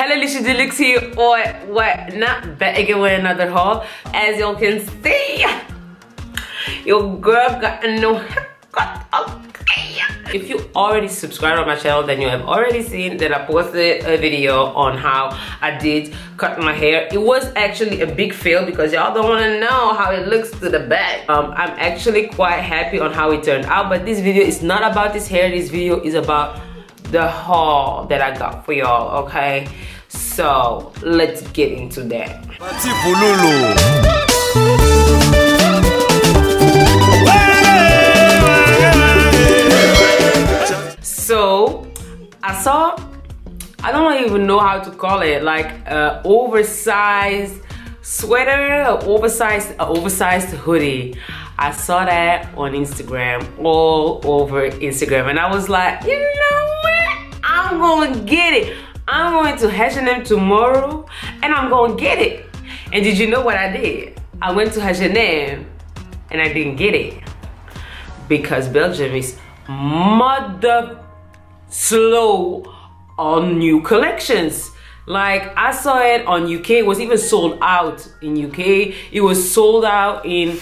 Hello, Liesj Deluxe here, or what not, back again with another haul. As y'all can see, your girl got a new haircut. Okay. If you already subscribed on my channel, then you have already seen that I posted a video on how I did cut my hair. It was actually a big fail because y'all don't want to know how it looks to the back. I'm actually quite happy on how it turned out, but this video is not about this hair. This video is about the haul that I got for y'all, okay? So let's get into that. So I saw, I don't even know how to call it, like oversized sweater, oversized hoodie. I saw that on Instagram, all over Instagram, and I was like, you know what? I'm gonna get it. I'm going to H&M tomorrow, and I'm gonna get it. And did you know what I did? I went to H&M, and I didn't get it because Belgium is mother slow on new collections. Like, I saw it on UK. It was even sold out in UK. It was sold out in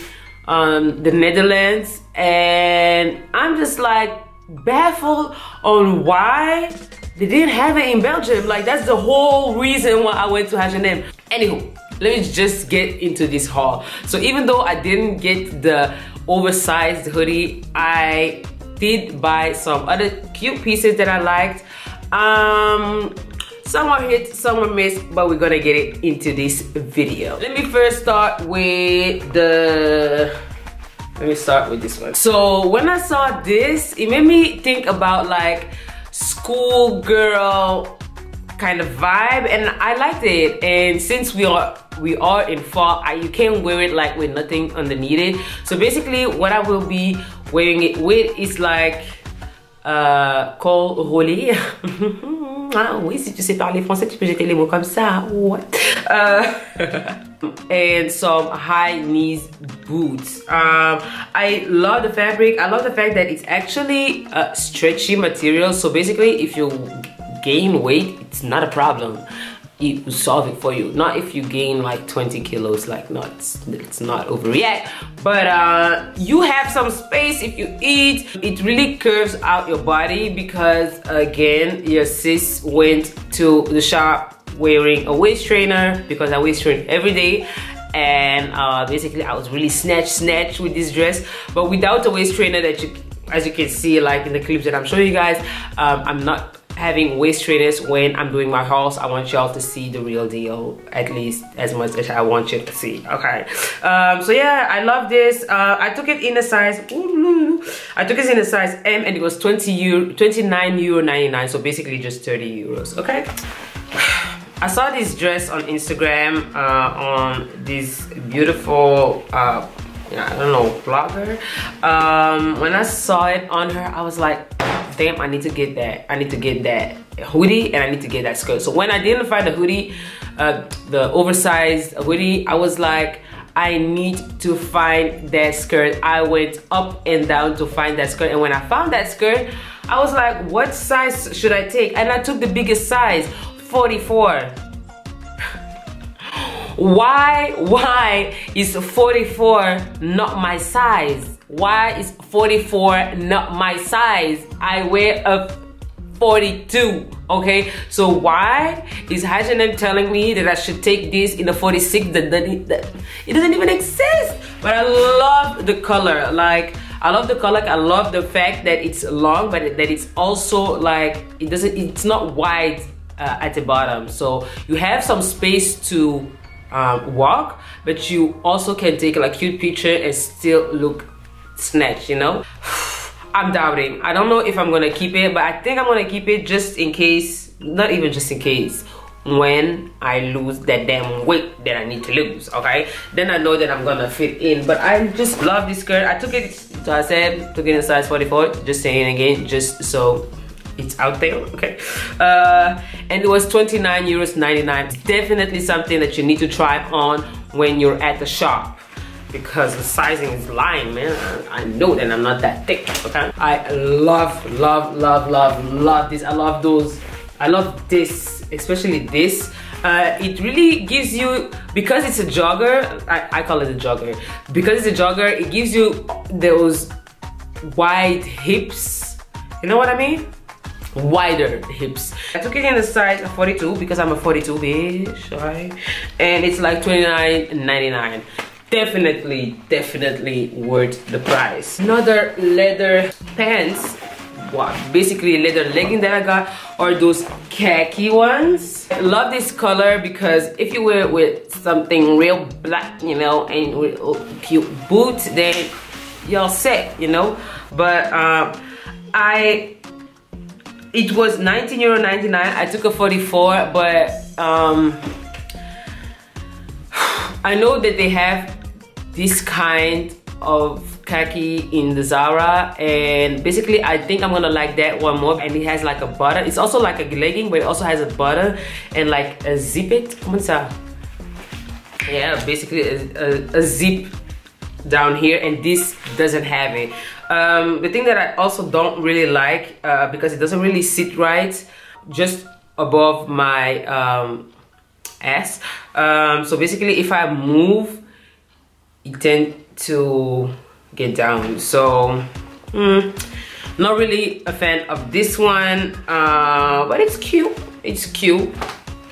the Netherlands, and I'm just like baffled on why they didn't have it in Belgium. Like, that's the whole reason why I went to H&M. Anywho, let me just get into this haul. So even though I didn't get the oversized hoodie, I did buy some other cute pieces that I liked. Some are hit, some are missed, but we're gonna get it into this video. Let me start with this one. So when I saw this, it made me think about like schoolgirl kind of vibe, and I liked it. And since we are in fall, you can wear it like with nothing underneath it. So basically, what I will be wearing it with is like col roulé. Ah oui, si tu sais parler français, tu peux jeter les mots comme ça. What? And some high knees boots. I love the fabric. I love the fact that it's actually a stretchy material. So basically, if you gain weight, it's not a problem. It will solve it for you. Not if you gain like 20 kilos, like not, it's not over yet. But you have some space if you eat. It really curves out your body because again, your sis went to the shop wearing a waist trainer because I waist train every day. And basically I was really snatched with this dress. But without the waist trainer that you, as you can see like in the clips that I'm showing you guys, I'm not having waist trainers when I'm doing my hauls. I want y'all to see the real deal, at least as much as I want you to see, okay? So yeah, I love this. I took it in a size, M, and it was 29 euro 99, so basically just 30 euros, okay? I saw this dress on Instagram on this beautiful, I don't know, blogger. When I saw it on her, I was like, damn, I need to get that. I need to get that hoodie and I need to get that skirt. So when I didn't find the hoodie, the oversized hoodie, I was like, I need to find that skirt. I went up and down to find that skirt. And when I found that skirt, I was like, what size should I take? And I took the biggest size, 44. Why is 44 not my size? Why is 44 not my size? I wear a 42, okay? So why is H&M telling me that I should take this in a 46? That it doesn't even exist. But I love the color. Like, I love the color. I love the fact that it's long, but that it's also like, it doesn't, it's not wide at the bottom. So you have some space to walk, but you also can take like a cute picture and still look snatch, you know? I'm doubting. I don't know if I'm gonna keep it, but I think I'm gonna keep it just in case, not even just in case, when I lose that damn weight that I need to lose, okay? Then I know that I'm gonna fit in, but I just love this skirt. I took it, so I said, took it in size 44, just saying again, just so it's out there, okay? And it was 29 euros 99. It's definitely something that you need to try on when you're at the shop, because the sizing is lying, man. I know that I'm not that thick, okay? I love this. I love this especially this, it really gives you, because it's a jogger, I call it a jogger, because it's a jogger, it gives you those wide hips, you know what I mean? Wider hips. I took it in the size 42 because I'm a 42 bitch, right? And it's like $29.99. Definitely worth the price. Another leather pants, what basically leather legging that I got are those khaki ones. I love this color because if you wear it with something real black, you know, and with a cute boot, then y'all set, you know. But it was €19.99. I took a 44, but I know that they have this kind of khaki in the Zara, and basically I think I'm gonna like that one more. And it has like a button. It's also like a legging, but it also has a button and like a zip it. Come on, sir. Yeah, basically a zip down here, and this doesn't have it. The thing that I also don't really like, because it doesn't really sit right just above my ass, so basically if I move it tends to get down, so not really a fan of this one, but it's cute, it's cute,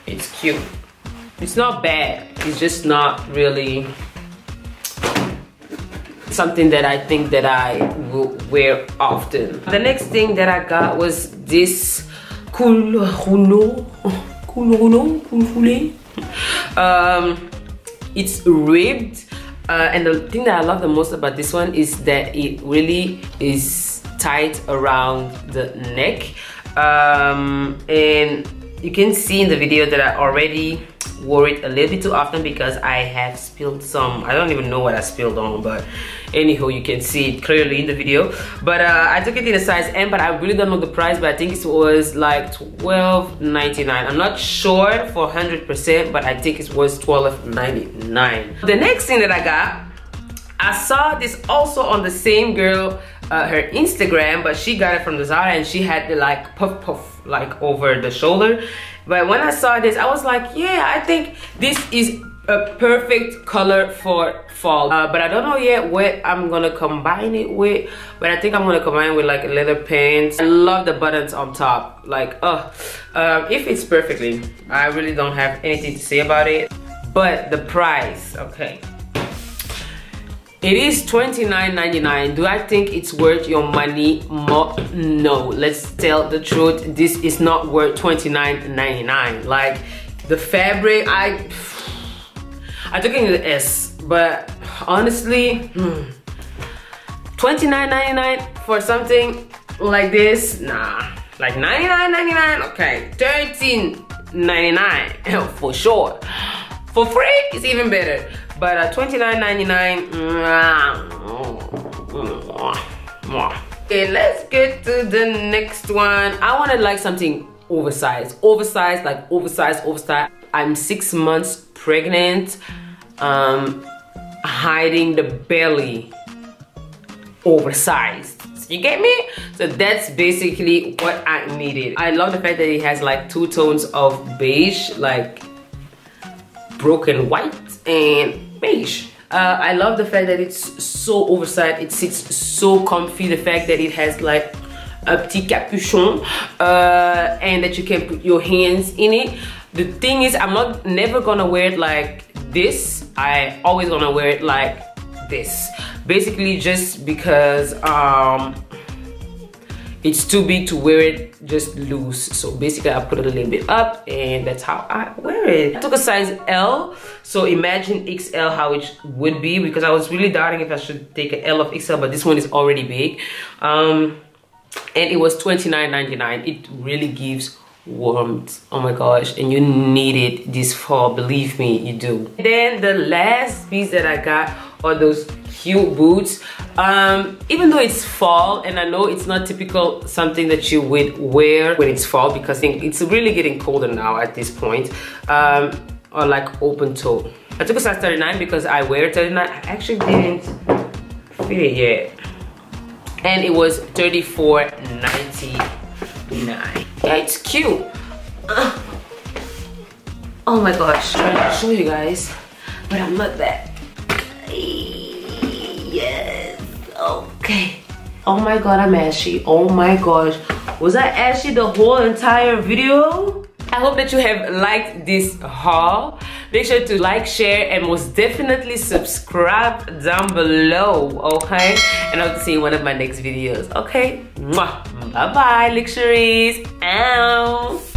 it's cute. It's not bad, it's just not really something that I think that I will wear often. The next thing that I got was this it's ribbed, and the thing that I love the most about this one is that it really is tight around the neck, and you can see in the video that I already wore it a little bit too often because I have spilled some, I don't even know what I spilled on, but anyhow you can see it clearly in the video. But I took it in a size M, but I really don't know the price, but I think it was like $12.99. I'm not sure for 100%, but I think it was $12.99. The next thing that I got, I saw this also on the same girl, her Instagram, but she got it from the Zara and she had the like puff like over the shoulder. But when I saw this, I was like, yeah, I think this is a perfect color for fall. But I don't know yet what I'm gonna combine it with. But I think I'm gonna combine it with like leather pants. I love the buttons on top. Like, it fits perfectly. I really don't have anything to say about it. But the price, okay. It is $29.99. Do I think it's worth your money more? No, let's tell the truth. This is not worth $29.99. Like the fabric, I took it in the S, but honestly, $29.99 for something like this? Nah, like $99.99, okay. $13.99 for sure. For free, it's even better. But $29.99. Okay, let's get to the next one. I wanted like something oversized. Oversized. I'm 6 months pregnant, hiding the belly. Oversized. You get me? So that's basically what I needed. I love the fact that it has like two tones of beige, like broken white and beige. I love the fact that it's so oversized, it sits so comfy, the fact that it has like a petit capuchon, and that you can put your hands in it. The thing is, I'm not never gonna wear it like this. I always gonna wear it like this, basically, just because it's too big to wear it just loose. So basically I put it a little bit up and that's how I wear it. I took a size L, so imagine XL how it would be, because I was really doubting if I should take an L of XL, but this one is already big. And it was $29.99. It really gives warmth, oh my gosh, and you need it this fall, believe me, you do. And then the last piece that I got are those cute boots. Even though it's fall, and I know it's not typical something that you would wear when it's fall, because it's really getting colder now at this point, or like open toe. I took a size 39 because I wear 39. I actually didn't fit it yet, and it was $34.99. yeah, it's cute. Oh my gosh, I'm trying to show you guys, but I'm not there. Yes, okay. Oh my god, I'm ashy. Oh my gosh, was I ashy the whole entire video? I hope that you have liked this haul. Make sure to like, share, and most definitely subscribe down below, okay? And I'll see you in one of my next videos, okay? Mwah. Bye bye, luxuries. Ow.